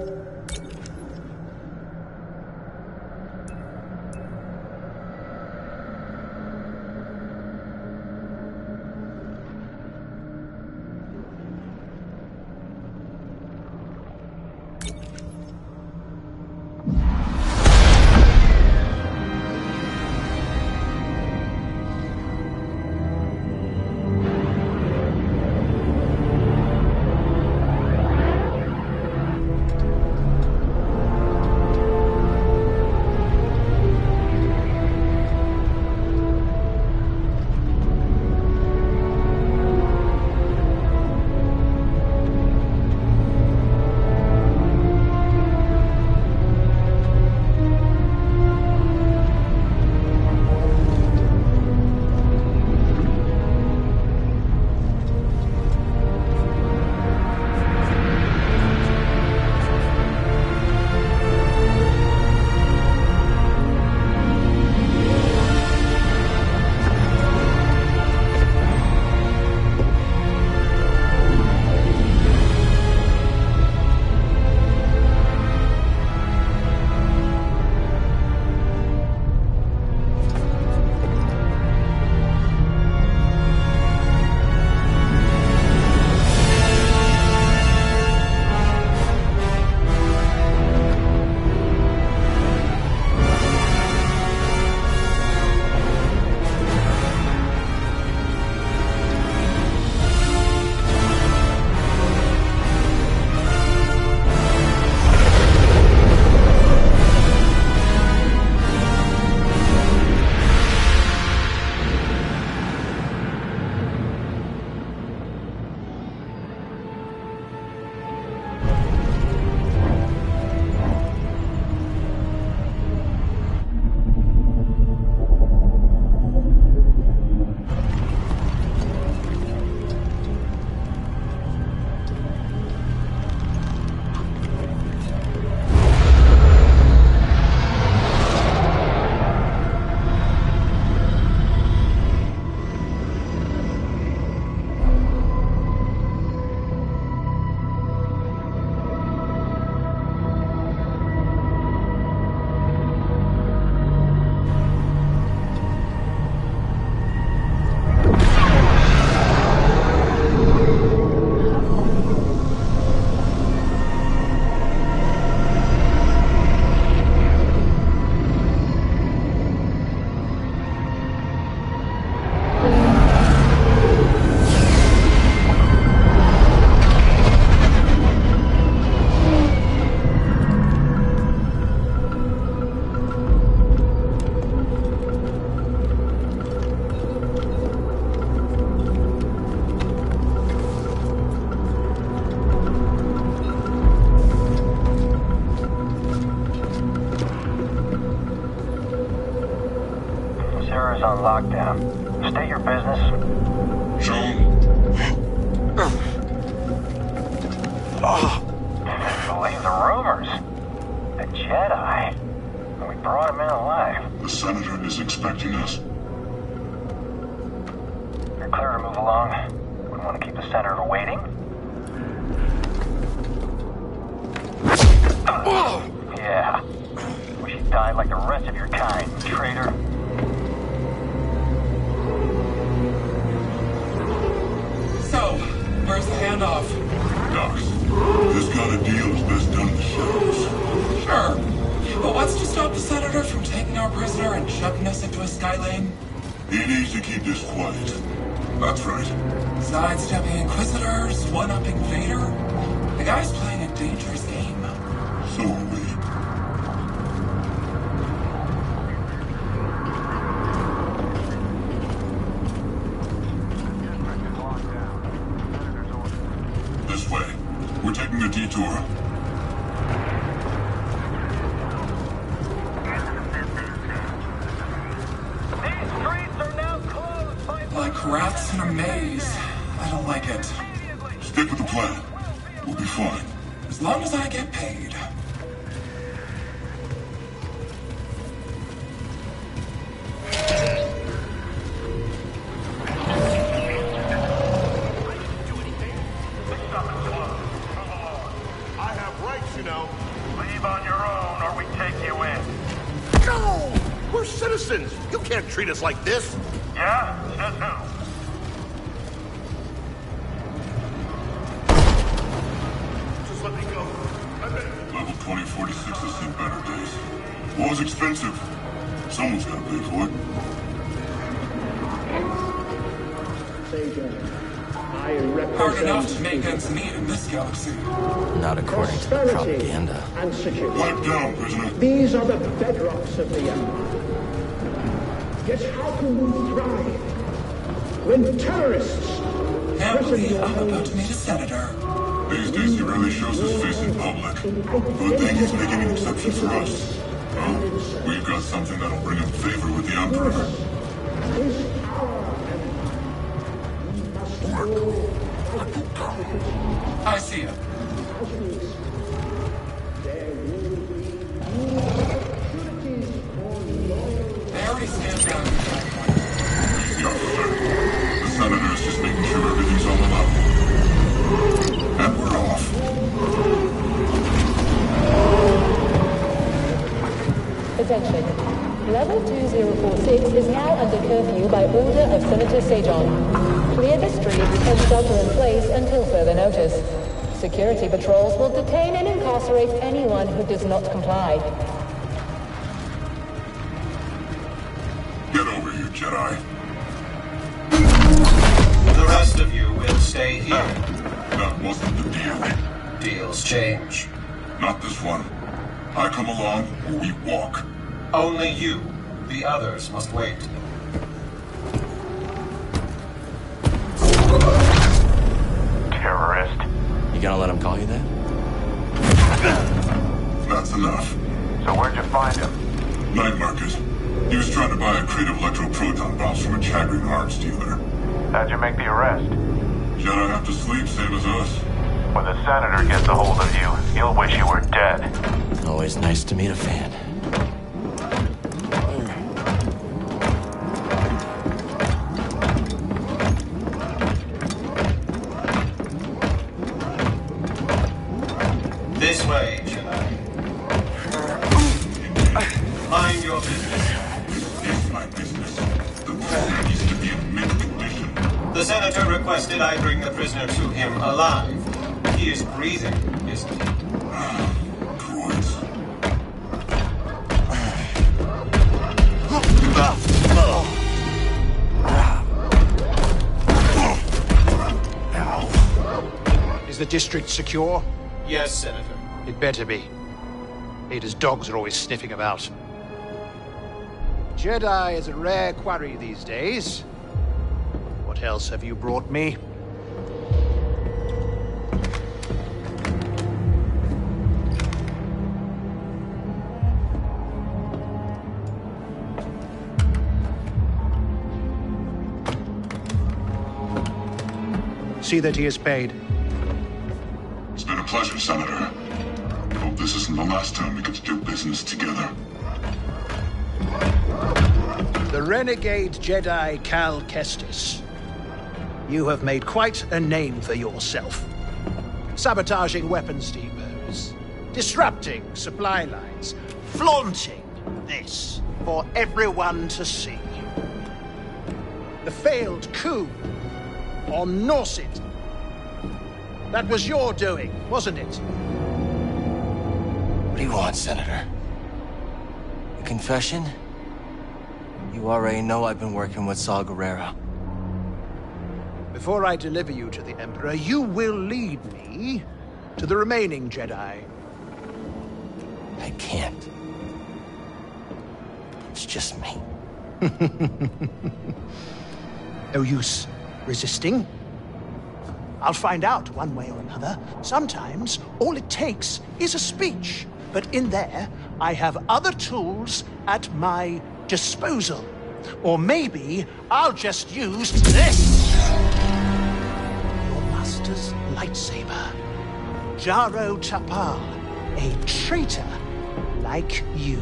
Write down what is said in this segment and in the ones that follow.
You know. citizens! You can't treat us like this! Yeah? Just let me go. Level 2046 has seen better days. War's expensive. Someone's gotta pay for it. Hard enough to make ends meet in this galaxy. Not according to the propaganda. Wipe down, prisoner. These are the bedrocks of the Empire. Yet how can we thrive when terrorists... Can't believe I'm about to meet a senator. These days he rarely shows his face in public. Good thing he's making an exception for us. Well, we've got something that'll bring him favor with the Emperor. I see him. There he stands down. Easy, officer. The senator is just making sure everything's on the level. And we're off. Attention. Level 2046 is now under curfew by order of Senator Sejong. Clear the streets and shelter in place until further notice. Security patrols will detain and incarcerate anyone who does not comply. Get over here, Jedi. The rest of you will stay here. That wasn't the deal. Deals change. Not this one. I come along or we walk. Only you. The others must wait. Terrorist. You gonna let him call you that? That's enough. So where'd you find him? Night market. He was trying to buy a crate of electroproton bombs from a Chagrin arms dealer. How'd you make the arrest? Jedi have to sleep, same as us. When the senator gets a hold of you, you'll wish you were dead. Always nice to meet a fan. District secure? Yes, Senator. It better be. Leaders' dogs are always sniffing about. Jedi is a rare quarry these days. What else have you brought me? See that he is paid. Pleasure, Senator. I hope this isn't the last time we get to do business together. The renegade Jedi Cal Kestis. You have made quite a name for yourself. Sabotaging weapons depots, disrupting supply lines, flaunting this for everyone to see. The failed coup on Norset. That was your doing, wasn't it? What do you want, Senator? A confession? You already know I've been working with Saw Gerrera. Before I deliver you to the Emperor, you will lead me to the remaining Jedi. I can't. It's just me. No use resisting. I'll find out one way or another. Sometimes, all it takes is a speech. But in there, I have other tools at my disposal. Or maybe I'll just use this! Your master's lightsaber. Jaro Tapal, a traitor like you.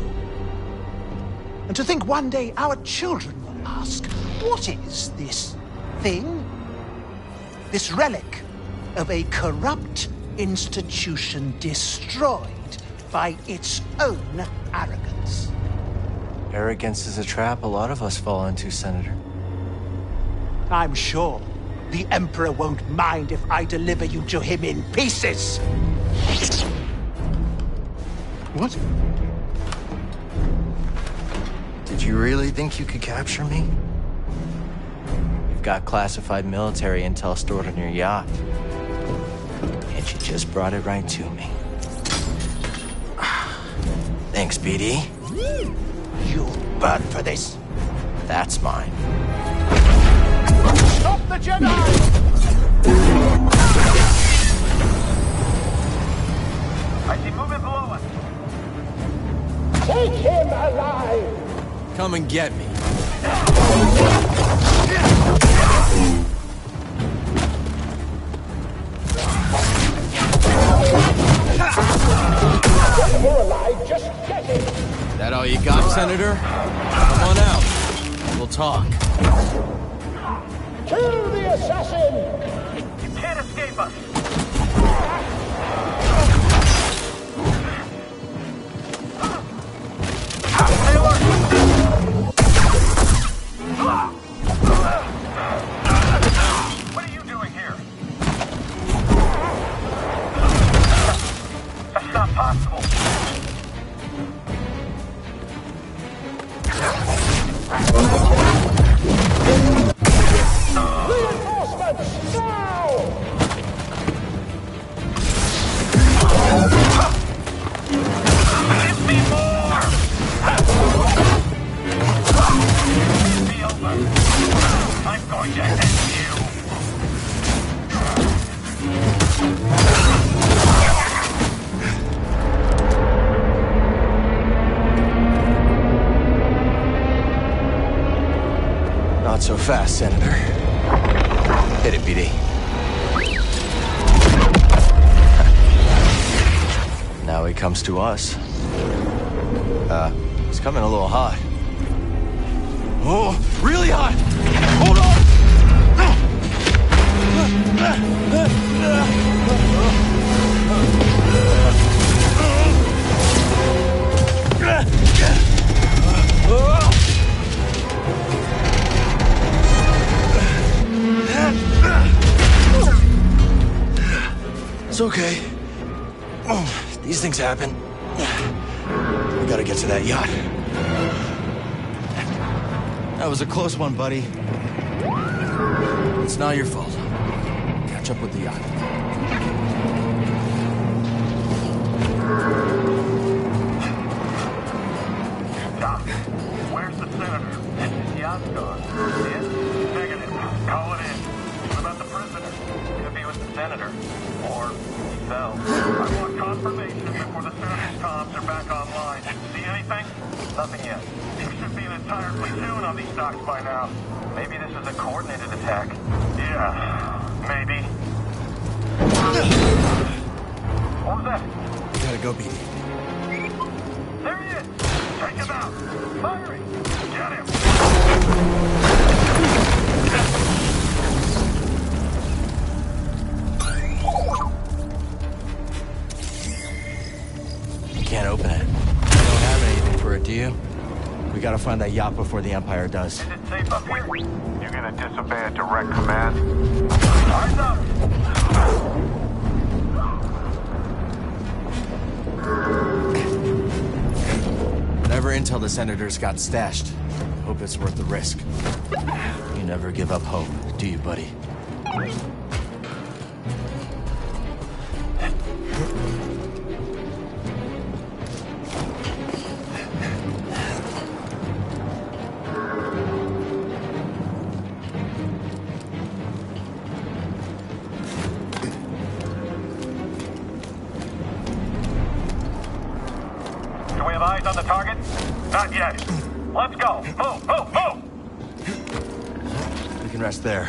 And to think one day our children will ask, what is this thing? This relic of a corrupt institution destroyed by its own arrogance. Arrogance is a trap a lot of us fall into, Senator. I'm sure the Emperor won't mind if I deliver you to him in pieces! What? Did you really think you could capture me? You've got classified military intel stored on your yacht. And you just brought it right to me. Thanks, BD. You'll burn for this. That's mine. Stop the Jedi! I see movement below us. Take him alive! Come and get me. Take him alive, just get him! That all you got, Senator? Come on out. We'll talk. Kill the assassin! You can't escape us! What are you doing here? That's not possible. Reinforcements now! Give me more! It'll be over. I'm going to end you! Not so fast, Senator. Hit it, BD. Now he comes to us. He's coming a little hot. Oh, really hot! Hold on! It's okay. Oh, these things happen. We gotta get to that yacht. That was a close one, buddy. It's not your fault. Catch up with the yacht. Doc, where's the senator? And his yacht's gone. Yes? Negative. Call it in. What about the prisoner? Could be with the senator. Or he fell. I want confirmation before the senator's comms are back online. See anything? Nothing yet. There should be an entire platoon on these docks by now. Maybe this is a coordinated attack. Yeah, maybe. What was that? We gotta go, BD. There he is! Take him out! Firing! Get him! You can't open it. You don't have anything for it, do you? We gotta find that yacht before the Empire does. Safe up here. You're gonna disobey a direct command? Eyes up! Whatever intel the Senator's got stashed, hope it's worth the risk. You never give up hope, do you, buddy? There.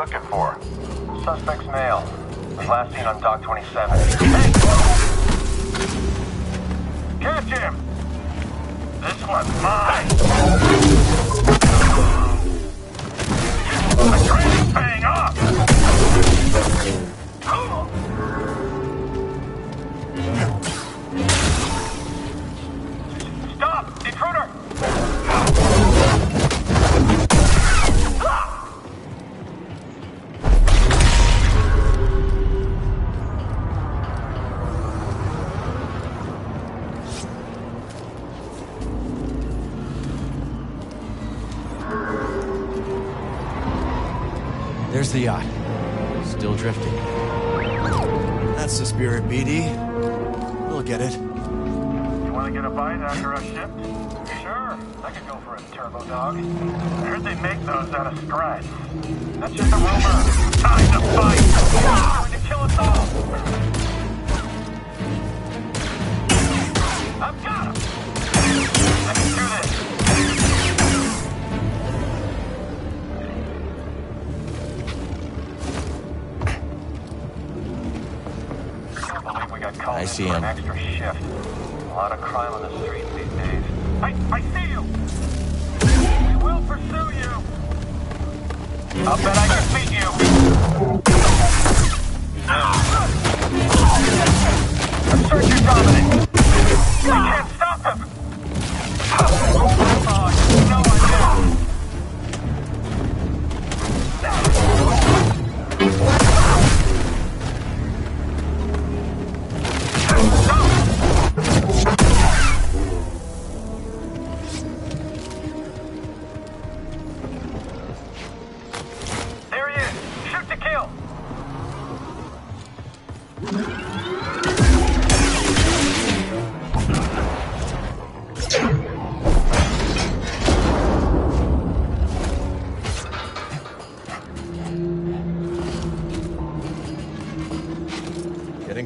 looking for. Suspect's male. Was last seen on Dock 27. Hey! Catch him! This one's mine! The training's paying off! Stop! Intruder! There's the yacht. Still drifting. That's the spirit, BD. We'll get it. You want to get a bite after I shipped? Sure. I could go for a turbo dog. I heard they make those out of strides. That's just a rumor. Time to fight! Ah! We're going to kill us all! I've got him! I can do this! I see him. An extra shift. A lot of crime on the streets these days. I see you! We will pursue you! I'll bet I can beat you! Assert your dominance! We can't stop him! Oh, you know I do!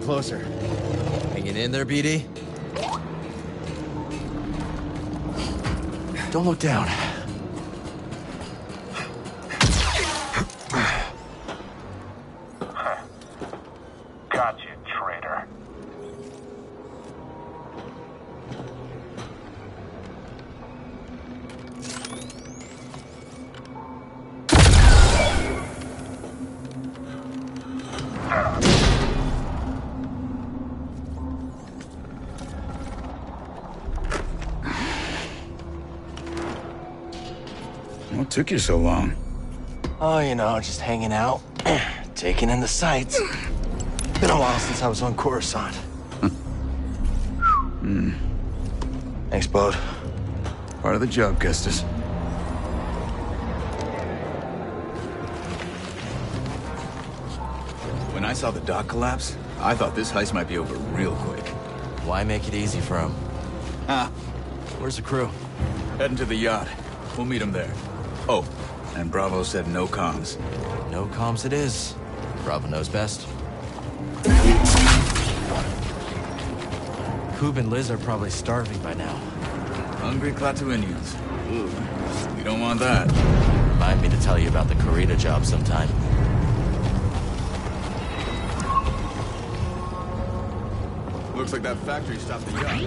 Closer. Hanging in there, BD? Don't look down. Got you, traitor. Took you so long. Oh, you know, just hanging out, taking in the sights. Been a while since I was on Coruscant. Thanks, Bode. Part of the job, Kestis. When I saw the dock collapse, I thought this heist might be over real quick. Why make it easy for him? Where's the crew? Heading to the yacht. We'll meet him there. Oh, and Bravo said no comms. No comms it is. Bravo knows best. Coop and Liz are probably starving by now. Hungry Klaatuinians. Ooh, we don't want that. Remind me to tell you about the Corita job sometime. Looks like that factory stopped the yacht.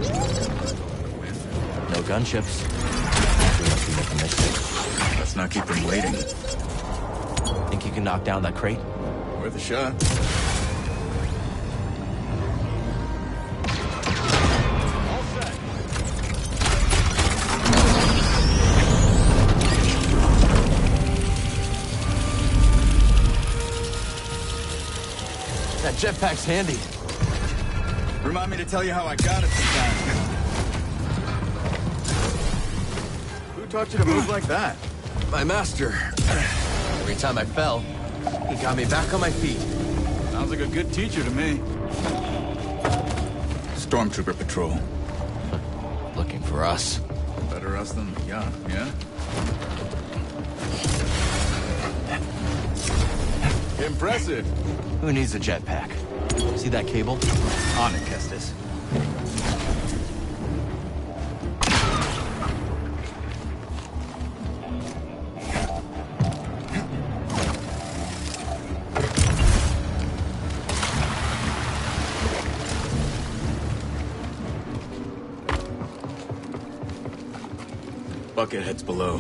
No gunships. Let's not keep them waiting. Think you can knock down that crate? Worth a shot. All set. That jetpack's handy. Remind me to tell you how I got it sometime. Taught you to move like that? My master. Every time I fell, he got me back on my feet. Sounds like a good teacher to me. Stormtrooper patrol. Looking for us. Better us than the yacht, yeah? Impressive. Who needs a jetpack? See that cable? On it, Kestis. bucket heads below.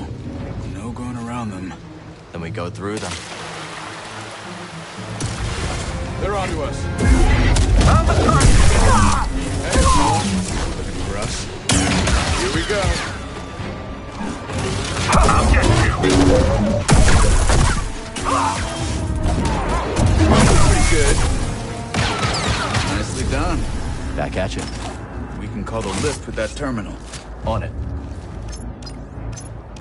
No going around them. Then we go through them. They're onto us. On the target! Ah! Hey, looking for us? Here we go. I'll get you! Ah! Pretty good. Nicely done. Back at you. We can call the lift with that terminal. On it.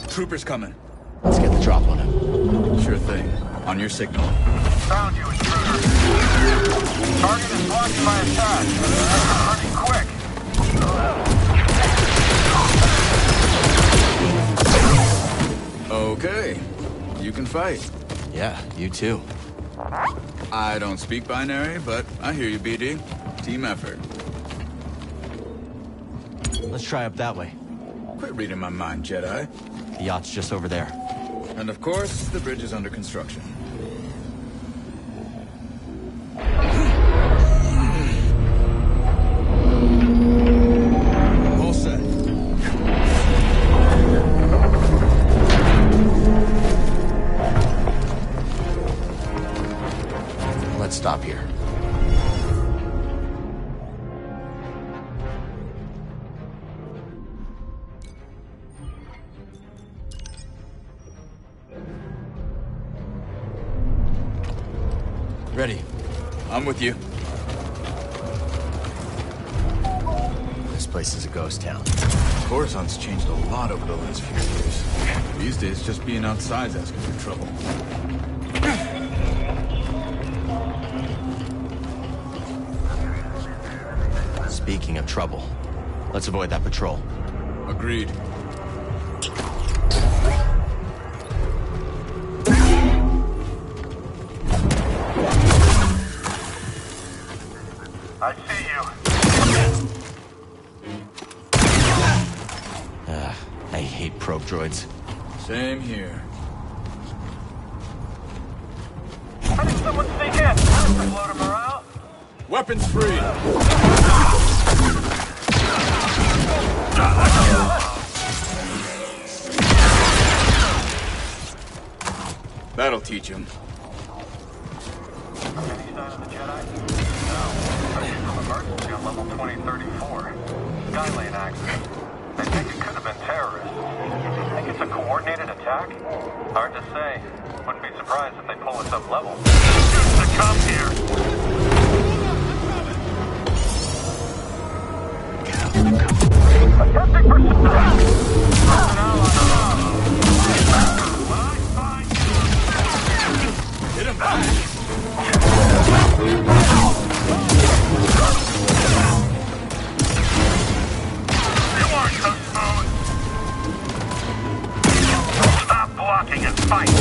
Trooper's coming. Let's get the drop on him. Sure thing. On your signal. Found you, intruder. Target is blocked by a shot. Running quick. Okay. You can fight. Yeah, you too. I don't speak binary, but I hear you, BD. Team effort. Let's try up that way. Quit reading my mind, Jedi. The yacht's just over there. And of course, the bridge is under construction. All set. Let's stop here. Ready. I'm with you. This place is a ghost town. Coruscant's changed a lot over the last few years. These days, just being outside's asking for trouble. Speaking of trouble, let's avoid that patrol. Agreed. Droids. Same here. How did someone sneak in? That's loader morale. Weapons free. That'll teach him. Any sign of the Jedi? No. Emergency on level 2034. Skylane access. I think it could have been terrorists. It's a coordinated attack? Hard to say. Wouldn't be surprised if they pull us up level. Shoot the cop here! Attempting for surprise! Hit him back! You aren't blocking and fight. Take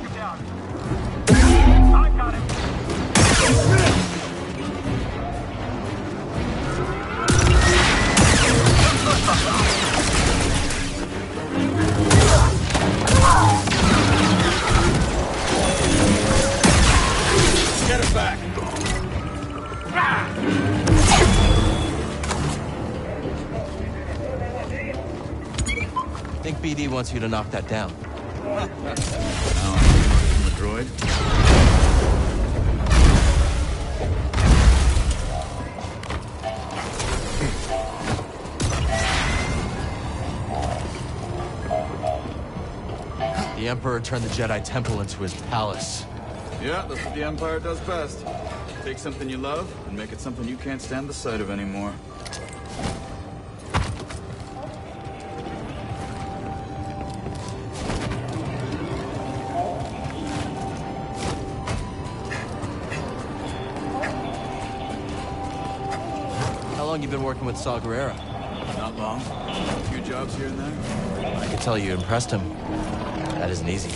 him down. I got him. Get him back! Think BD wants you to knock that down. Now I'm the droid. The Emperor turned the Jedi Temple into his palace. Yeah, that's what the Empire does best. Take something you love, and make it something you can't stand the sight of anymore. How long you been working with Saw Gerrera? Not long. A few jobs here and there. I can tell you impressed him. That isn't easy.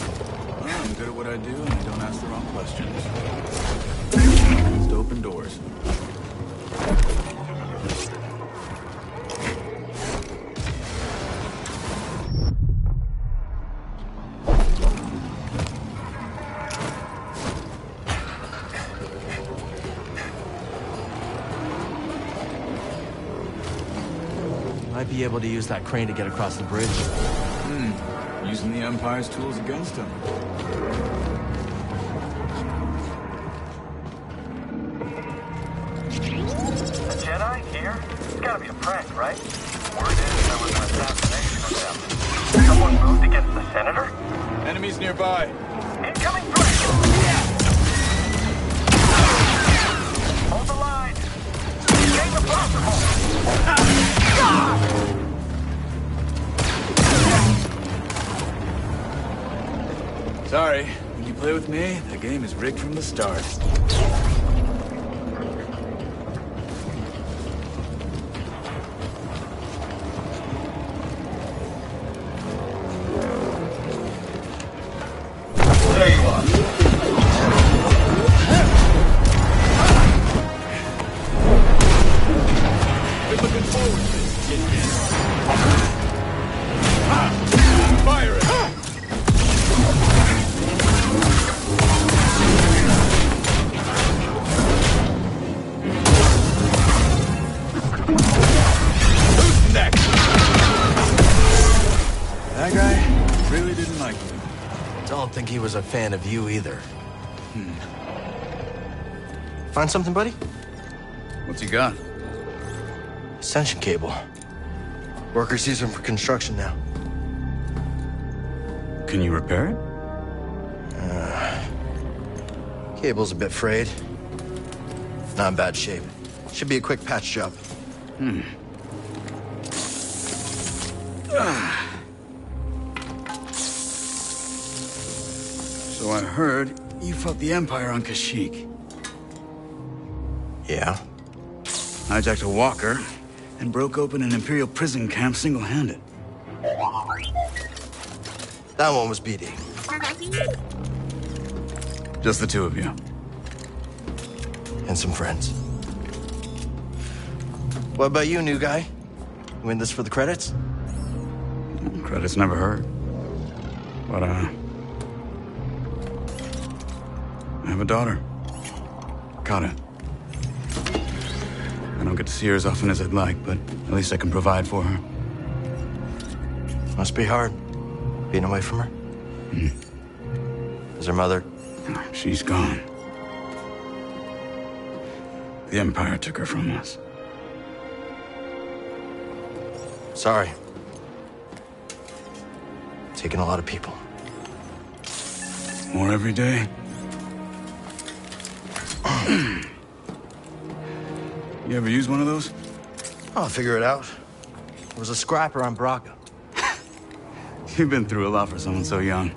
I'm good at what I do, and I don't ask the wrong questions. Just open doors. Might be able to use that crane to get across the bridge. Hmm. Using the Empire's tools against him. A Jedi here? It's gotta be a prank, right? Word is there was an assassination attempt. Someone moved against the Senator? Enemies nearby. Incoming threat! Sorry, when you play with me, the game is rigged from the start. Was a fan of you either. Find something, buddy? What's he got? Ascension cable. Workers use them for construction now. Can you repair it? Cable's a bit frayed. Not in bad shape. Should be a quick patch job. So I heard you fought the Empire on Kashyyyk. Yeah. Hijacked a walker and broke open an Imperial prison camp single-handed. That one was BD. Just the two of you. And some friends. What about you, new guy? Win this for the credits? Credits never hurt. But, I have a daughter. Kata. I don't get to see her as often as I'd like, but at least I can provide for her. Must be hard, being away from her. Is her mother? She's gone. The Empire took her from us. Sorry. Taking a lot of people. More every day. You ever use one of those? I'll figure it out. There was a scrapper on Braca. You've been through a lot for someone so young.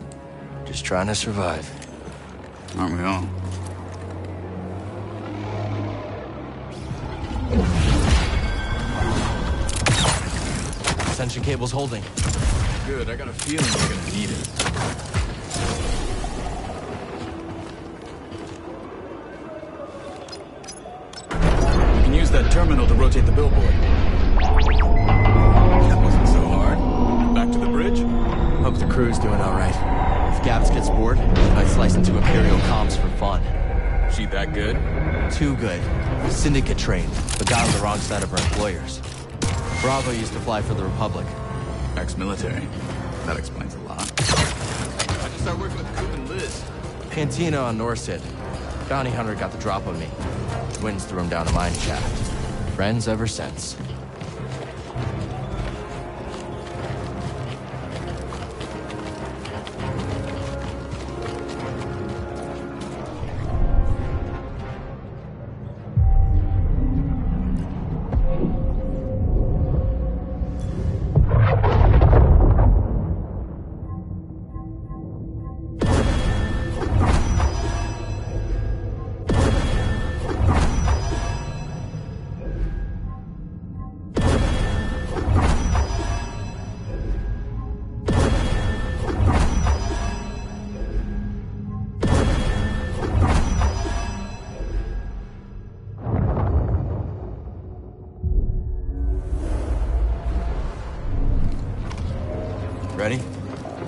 Just trying to survive. Aren't we all? Ascension cable's holding. Good, I got a feeling we're gonna need it. That terminal to rotate the billboard. That wasn't so hard. Back to the bridge? Hope the crew's doing all right. If Gabs gets bored, I slice into Imperial comms for fun. She that good? Too good. Syndicate trained, but got on the wrong side of her employers. Bravo used to fly for the Republic. Ex-military. That explains a lot. I just started working with Coop and Liz. Cantina on Norset. Bounty Hunter got the drop on me. Winds threw him down a mine shaft. Friends ever since.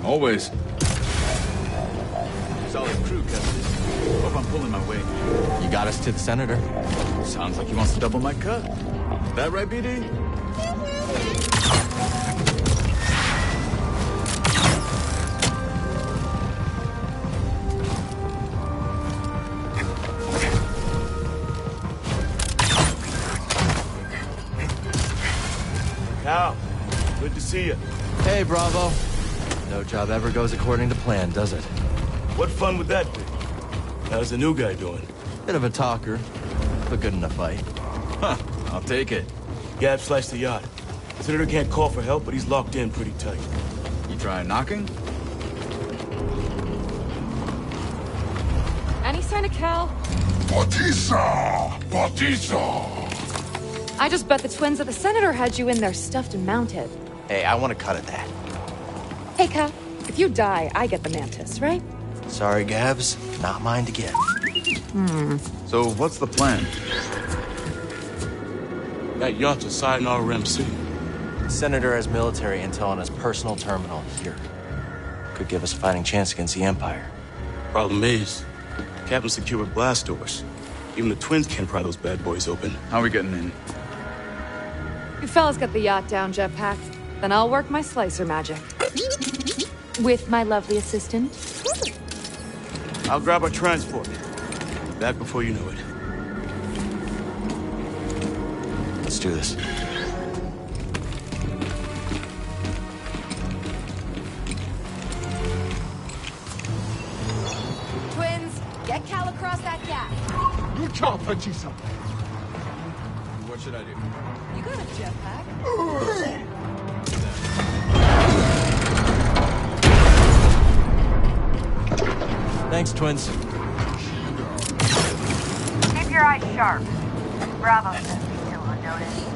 Always. Solid crew, Kestis. Hope I'm pulling my weight. You got us to the Senator. Sounds like he wants to double my cut. That right, BD? Al, good to see you. Hey, Bravo. No job ever goes according to plan, does it? What fun would that be? How's the new guy doing? Bit of a talker, but good in a fight. Huh, I'll take it. Gabs sliced the yacht. Senator can't call for help, but he's locked in pretty tight. You trying knocking? Any sign of Cal? Batissa! Batissa! I just bet the twins of the Senator had you in there stuffed and mounted. Hey, I want a cut of that. Hey, Cal. If you die, I get the Mantis, right? Sorry, Gabs. Not mine to get. So, what's the plan? That yacht's assigned RMC. Senator has military intel on his personal terminal here. Could give us a fighting chance against the Empire. Problem is, Captain secured blast doors. Even the twins can't pry those bad boys open. How are we getting in? You fellas get the yacht down, jetpack. Then I'll work my slicer magic. With my lovely assistant. I'll grab our transport. Back before you know it. Let's do this. Twins, get Cal across that gap. Good job, Batissa. What should I do? You got a jetpack. Thanks, twins. Keep your eyes sharp. Bravo says we still unnoticed.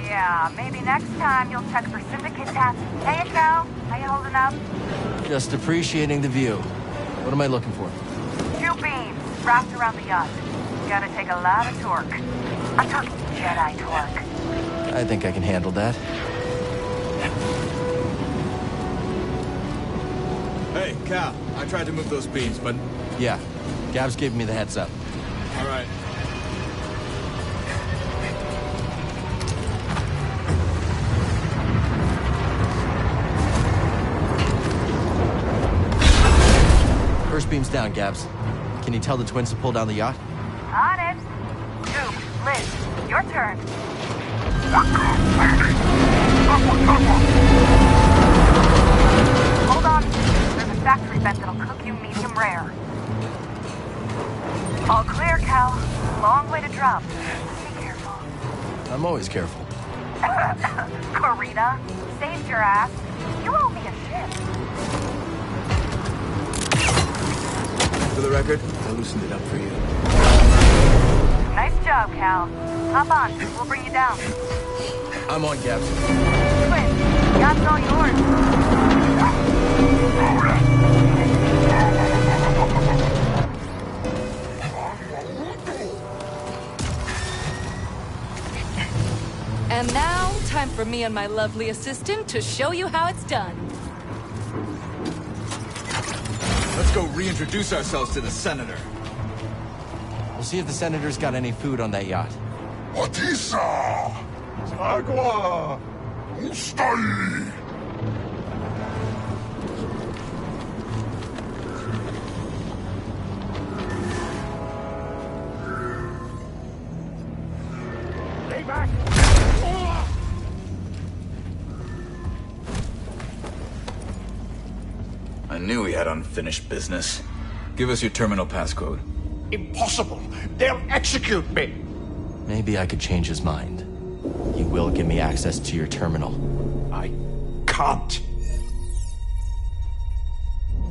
Yeah. Maybe next time you'll check for syndicate tasks. Hey, Cal, how you holding up? Just appreciating the view. What am I looking for? 2 beams wrapped around the yacht. Gotta take a lot of torque. I'm talking Jedi torque. I think I can handle that. Hey, Cal, I tried to move those beams, but... Yeah, Gabs gave me the heads up. All right. First beam's down, Gabs. Can you tell the twins to pull down the yacht? On it. Coop, Liz, your turn. Hold on. Factory bet that'll cook you medium rare. All clear, Cal. Long way to drop. Be careful. I'm always careful. Corita, saved your ass. You owe me a shit. For the record, I loosened it up for you. Nice job, Cal. Hop on. We'll bring you down. I'm on, Gabs. Twins, yacht's all yours. And now, time for me and my lovely assistant to show you how it's done. Let's go reintroduce ourselves to the Senator. We'll see if the Senator's got any food on that yacht. Batissa! Agua! Ustai! I knew we had unfinished business. Give us your terminal passcode. Impossible! They'll execute me! Maybe I could change his mind. He will give me access to your terminal. I can't.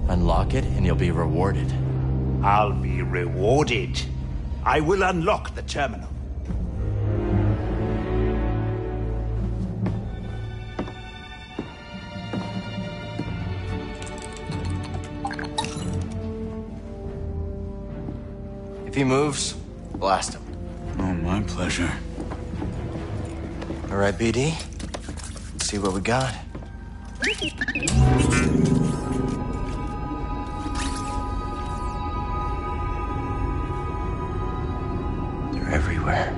Unlock it and you'll be rewarded. I'll be rewarded. I will unlock the terminal. If he moves, blast him. Oh, my pleasure. All right, BD. Let's see what we got. They're everywhere.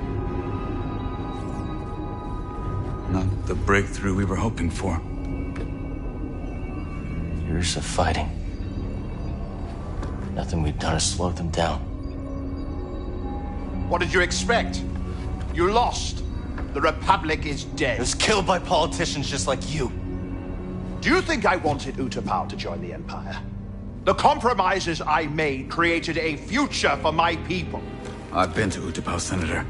Not the breakthrough we were hoping for. Years of fighting. Nothing we've done has slowed them down. What did you expect? You lost. The Republic is dead. It was killed by politicians just like you. Do you think I wanted Utapau to join the Empire? The compromises I made created a future for my people. I've been to Utapau, Senator.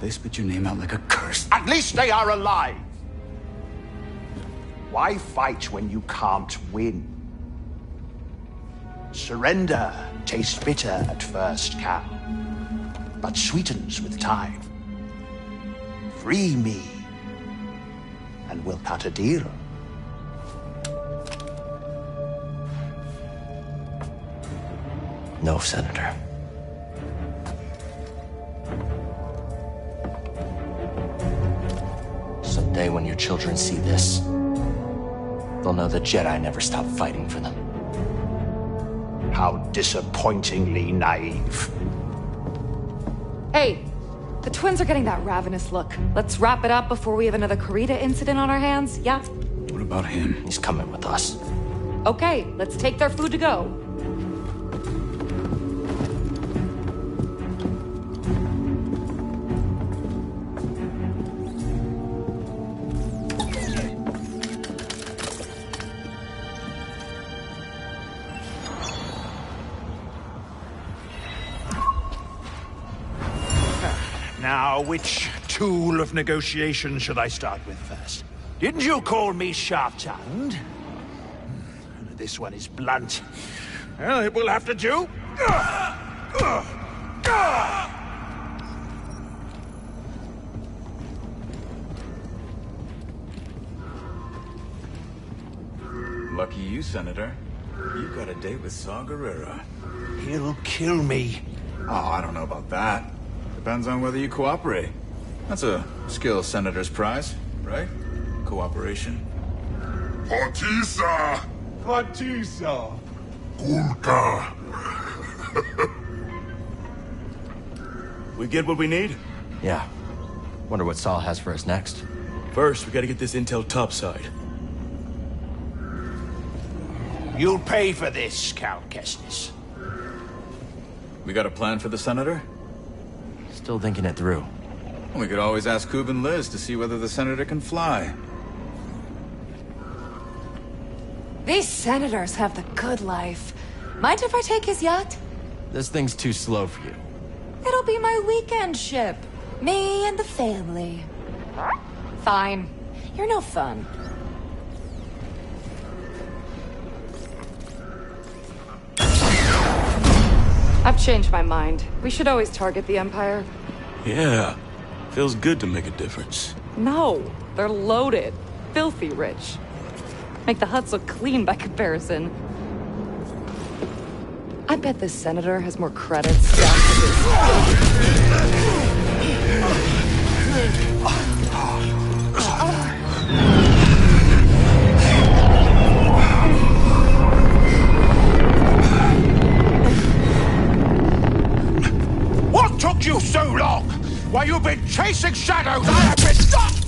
They spit your name out like a curse. At least they are alive. Why fight when you can't win? Surrender tastes bitter at first, Cal, but sweetens with time. Free me, and we'll cut a deal. No, Senator. Someday when your children see this, they'll know the Jedi never stopped fighting for them. How disappointingly naive. Hey, the twins are getting that ravenous look. Let's wrap it up before we have another Kurita incident on our hands, yeah? What about him? He's coming with us. Okay, let's take their food to go. Now, which tool of negotiation should I start with first? Didn't you call me sharp-tongued? This one is blunt. Well, it will have to do. Lucky you, Senator. You got a date with Saw Gerrera. He'll kill me. Oh, I don't know about that. Depends on whether you cooperate. That's a skill Senator's prize, right? Cooperation. Potisa! Potisa! Kulka! We get what we need? Yeah. Wonder what Saul has for us next. First, we gotta get this intel topside. You'll pay for this, Cal Kestis. We got a plan for the Senator? Still thinking it through. We could always ask Coop and Liz to see whether the Senator can fly. These Senators have the good life. Mind if I take his yacht? This thing's too slow for you. It'll be my weekend ship. Me and the family. Fine. You're no fun. I've changed my mind. We should always target the Empire. Yeah. Feels good to make a difference. No. They're loaded. Filthy rich. Make the huts look clean by comparison. I bet this Senator has more credits. Took you so long! While you've been chasing shadows, I have been stopped!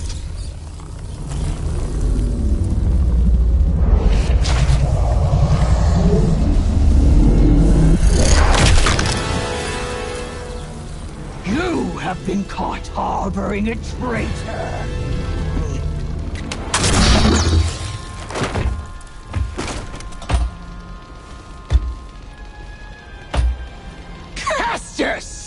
You have been caught harboring a traitor! Castus!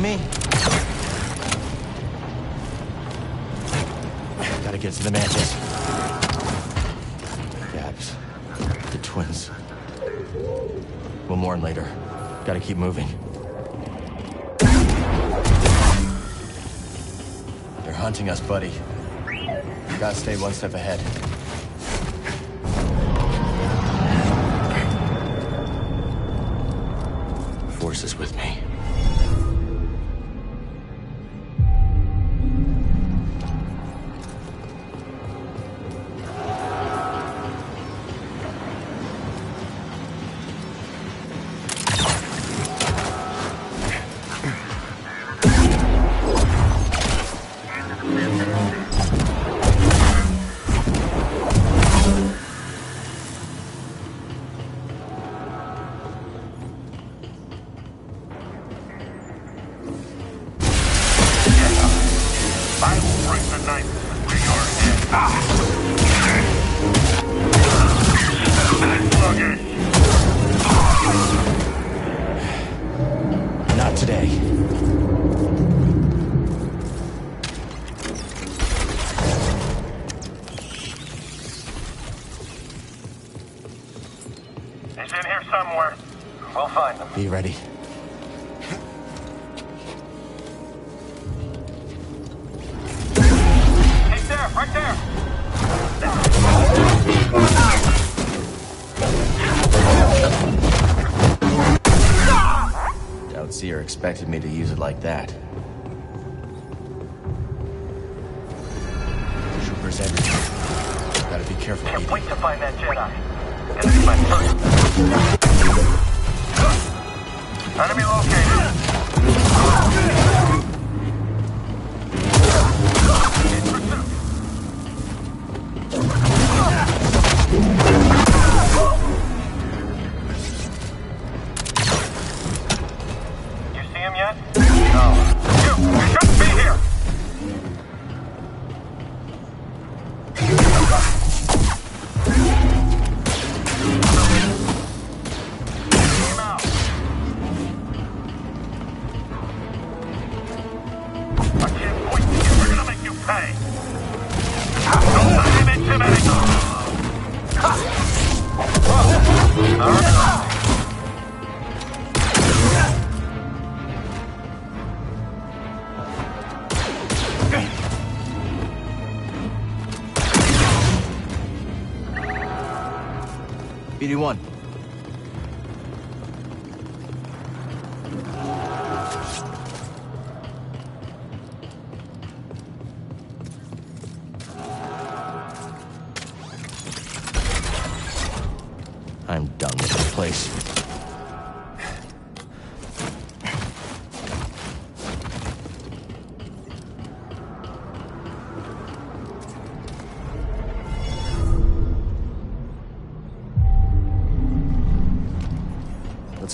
blaming me. Gotta get to the Mantis. Gabs. The twins. We'll mourn later. Gotta keep moving. They're hunting us, buddy. Gotta stay one step ahead. Force is with me. Be ready. Doubt Seer expected me to use it like that. Troopers everywhere. Gotta be careful. Can't wait to find that Jedi. Gotta be my first. Enemy located. BD-1. I'm done with this place.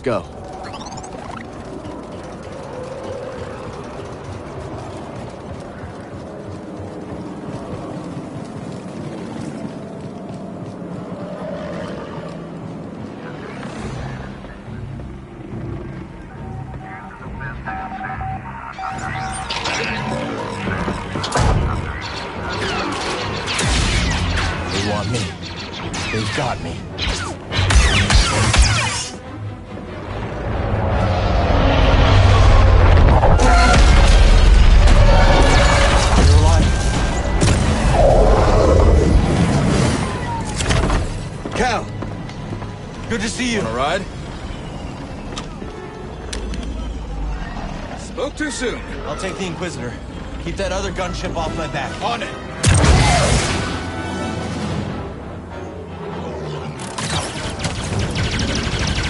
Go. They want me. They've got me. See you. Want a ride? Spoke too soon. I'll take the Inquisitor. Keep that other gunship off my back. On it!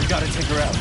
We gotta take her out.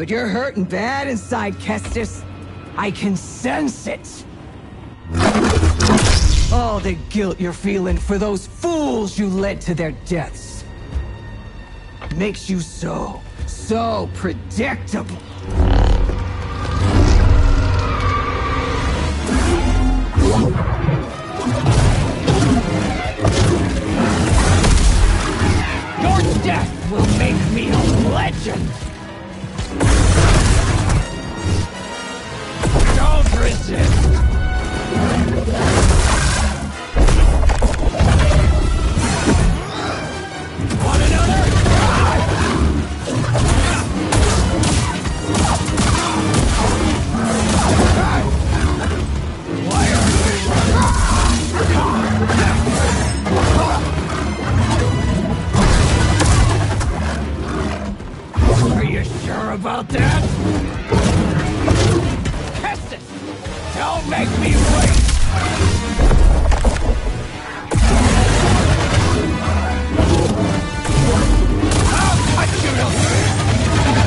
But you're hurting bad inside, Kestis. I can sense it. All the guilt you're feeling for those fools you led to their deaths makes you so predictable. Your death will make me a legend. Don't resist. About that? Kestis! Don't make me wait! I'll cut you to pieces!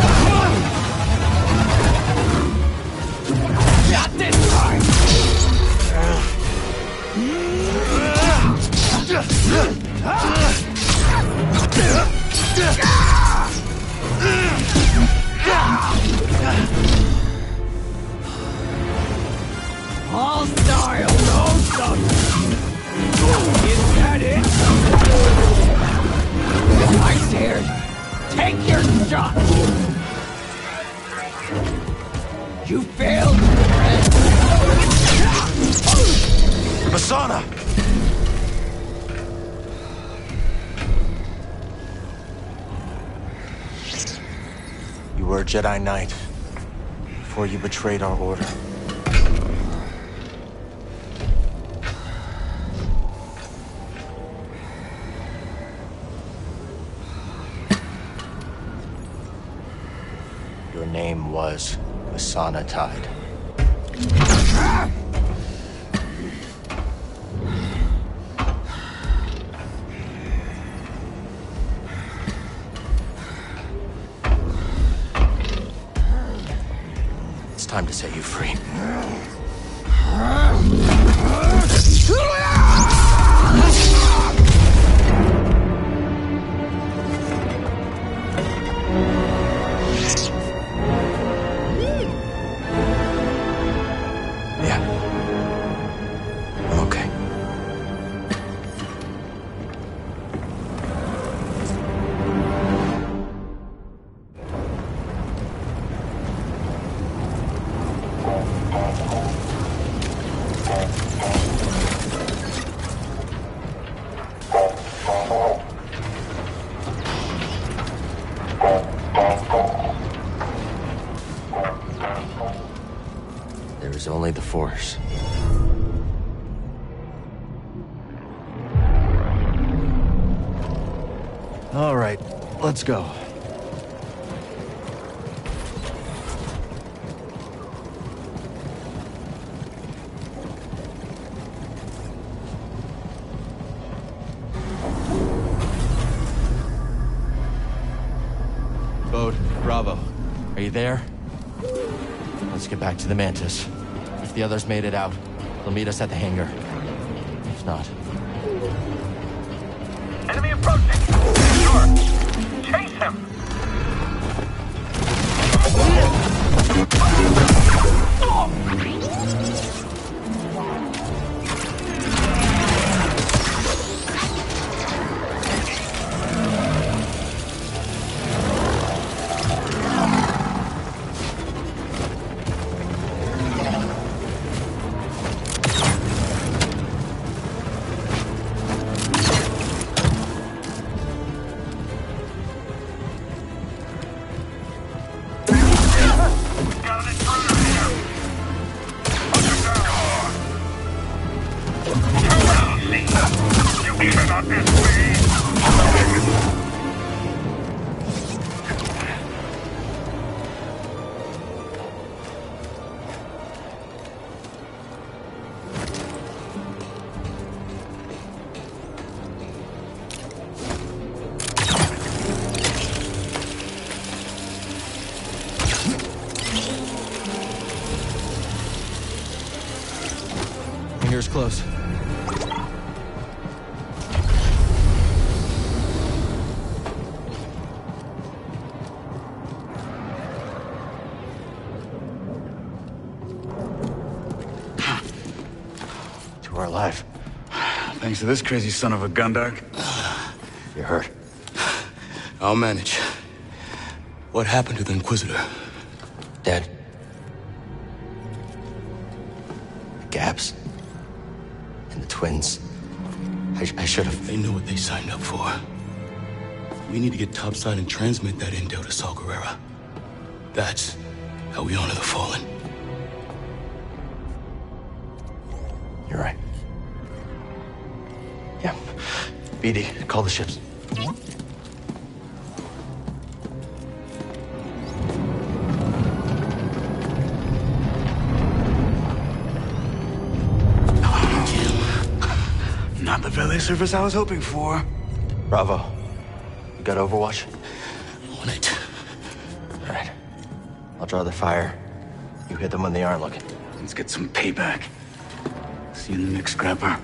Not this time! All style, no stuff. Is that it? I dared. Take your shot. You failed. Masana. You were a Jedi Knight. Before you betrayed our order. Your name was Masana Tide. Time to set you free. Yeah. I'm okay. Only the Force. All right, let's go. Bode, Bravo, are you there? Let's get back to the Mantis. If the others made it out, they'll meet us at the hangar. If not... Enemy approaching! Sure! Chase him! here is close. You are alive. Thanks to this crazy son of a Gundark. You're hurt. I'll manage. What happened to the Inquisitor? Dead. Gabs? And the twins. I should have... They know what they signed up for. We need to get topside and transmit that intel to Saw Gerrera. That's how we honor the fallen. You're right. Yeah. BD, call the ships. Service I was hoping for. Bravo. You got overwatch? On it. All right. I'll draw the fire. You hit them when they aren't looking. Let's get some payback. See you in the next scrapper.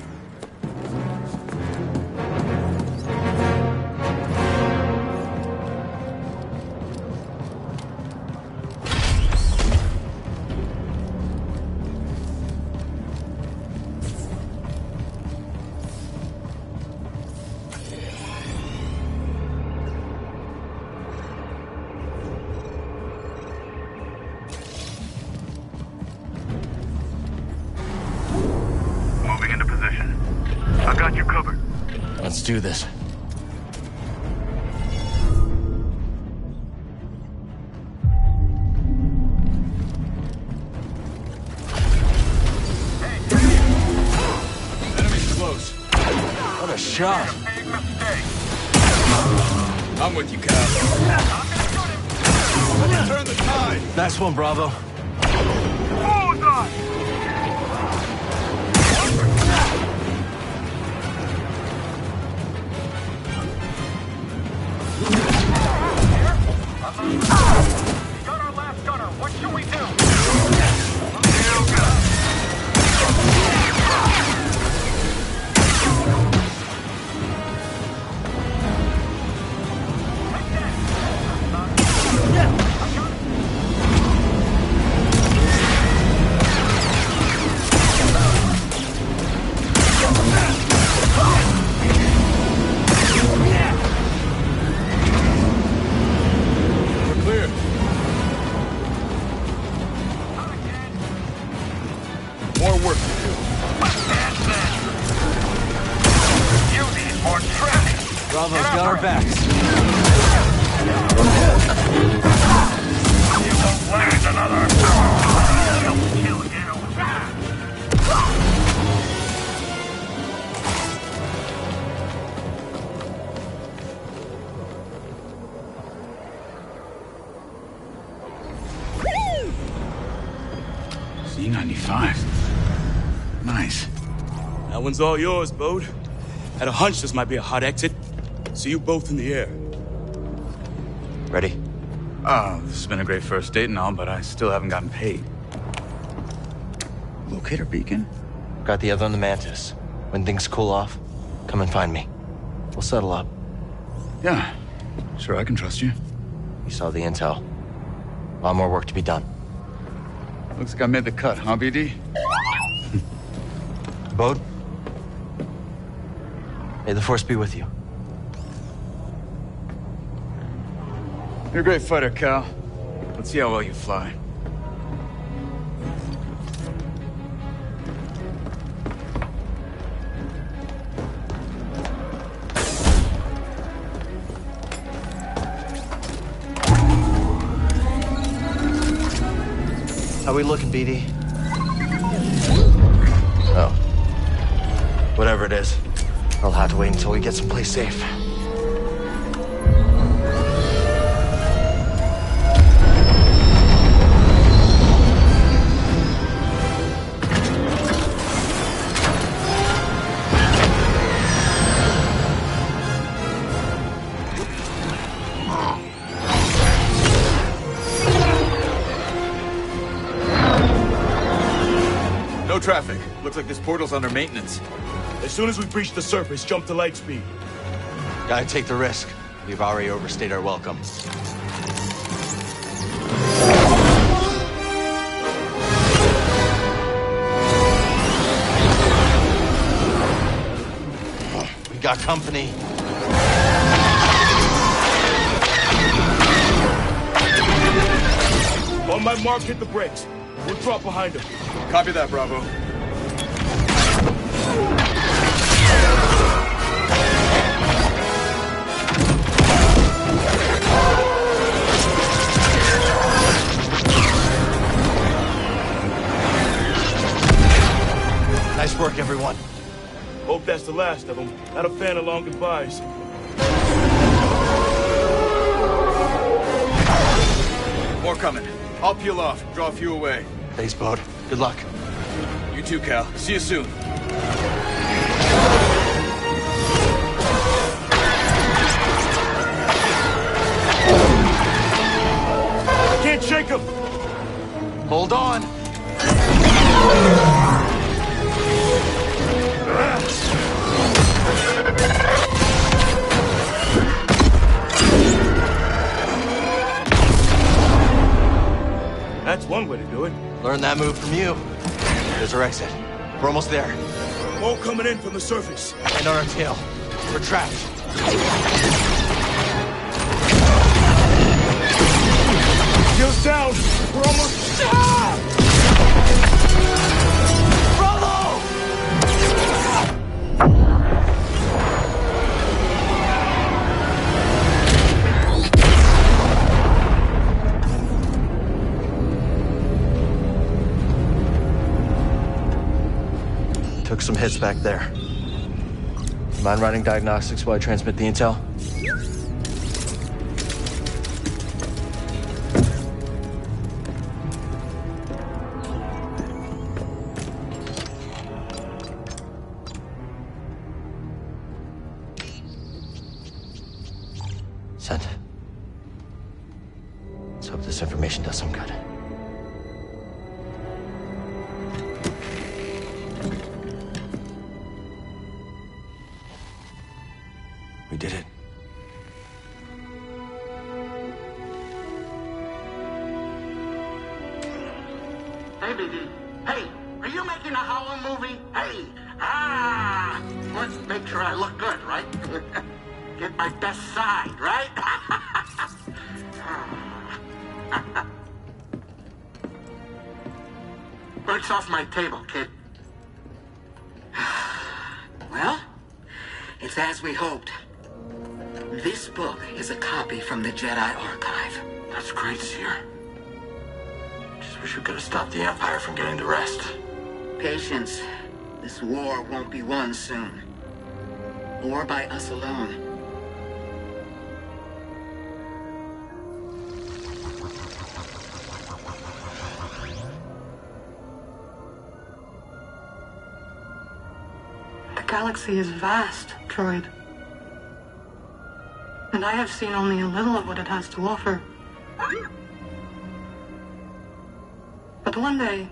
Do this. Enemy's close. What a shot. I'm with you, Cal. Let's turn the tide. Nice one, Bravo. It's all yours, Bode. Had a hunch this might be a hot exit. See you both in the air. Ready? Oh, this has been a great first date and all, but I still haven't gotten paid. Locator beacon? Got the other on the Mantis. When things cool off, come and find me. We'll settle up. Yeah, sure, I can trust you. You saw the intel. A lot more work to be done. Looks like I made the cut, huh, BD? Bode? May the Force be with you. You're a great fighter, Cal. Let's see how well you fly. How we looking, BD? Oh. Whatever it is. I'll have to wait until we get someplace safe. No No traffic. Looks like this portal's under maintenance. As soon as we breach the surface, jump to light speed. Gotta take the risk. We've already overstayed our welcome. We got company. On my mark, hit the brakes. We'll drop behind him. Copy that, Bravo. Nice work, everyone. Hope that's the last of them. Not a fan of long goodbyes. More coming. I'll peel off, draw a few away. Thanks, Bode. Good luck. You too, Cal. See you soon. I can't shake him! Hold on! That's one way to do it. Learned that move from you. There's our exit. We're almost there. All coming in from the surface. And on our tail. We're trapped. Shields down! We're almost... Took some hits back there. Mind running diagnostics while I transmit the intel? Sent. Let's hope this information does some good. Did it. Hey, BD. Hey, are you making a Howlin' movie? Hey! Ah! Let's make sure I look good, right? Get my best side, right? Birds off my table, kid. Well, it's as we hoped. This book is a copy from the Jedi Archive. That's great, Seer. Just wish we could have stopped the Empire from getting the rest. Patience. This war won't be won soon. Or by us alone. The galaxy is vast, droid. And I have seen only a little of what it has to offer. But one day,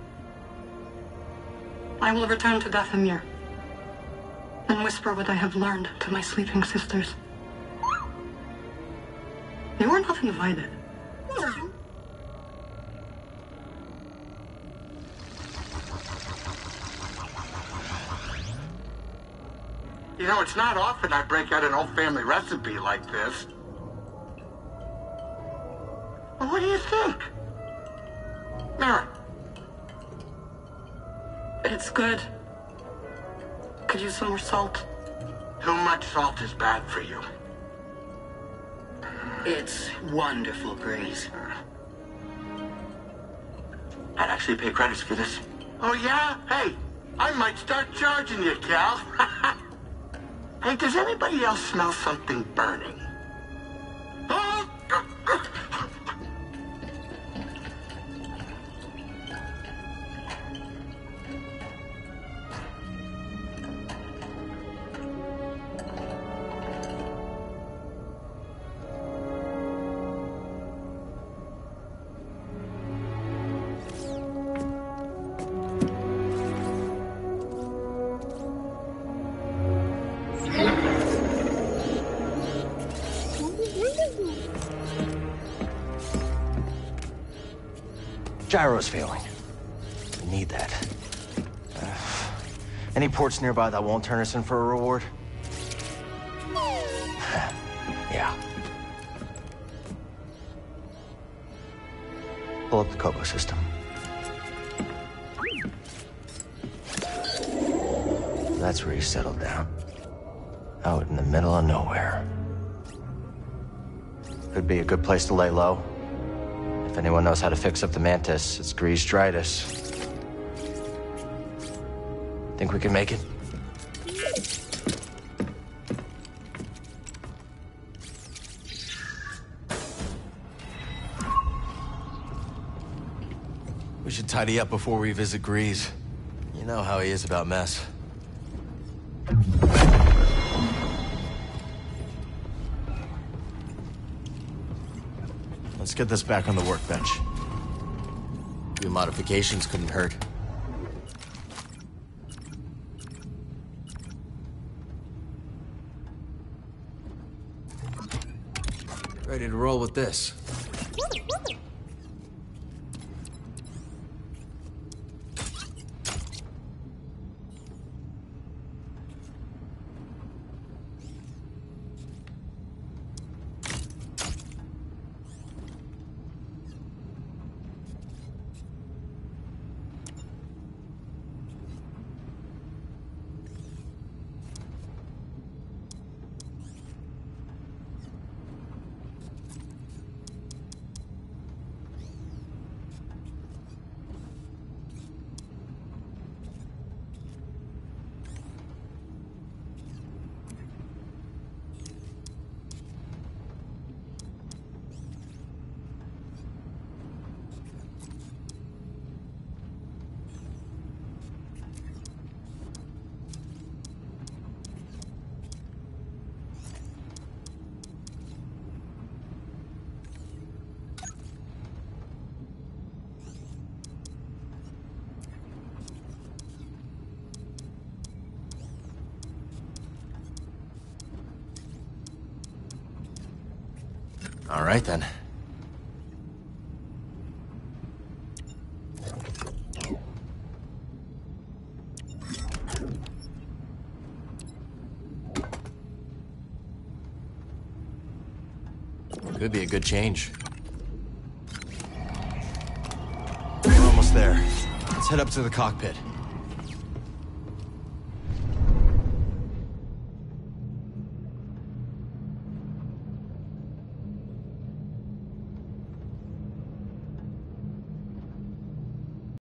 I will return to Dathomir and whisper what I have learned to my sleeping sisters. You are not invited. You know, it's not often I break out an old family recipe like this. Well, what do you think? Merrin. It's good. Could use some more salt. Too much salt is bad for you. It's wonderful, Greez. I'd actually pay credits for this. Oh, yeah? Hey, I might start charging you, Cal. Hey, does anybody else smell something burning? Gyro's failing. We need that. Any ports nearby that won't turn us in for a reward? Yeah. Pull up the Koboh system. That's where he settled down. Out in the middle of nowhere. Could be a good place to lay low. If anyone knows how to fix up the Mantis, it's Greez Dritus. Think we can make it? We should tidy up before we visit Greez. You know how he is about mess. Let's get this back on the workbench. A few modifications couldn't hurt. Ready to roll with this. All right, then. Could be a good change. We're almost there. Let's head up to the cockpit.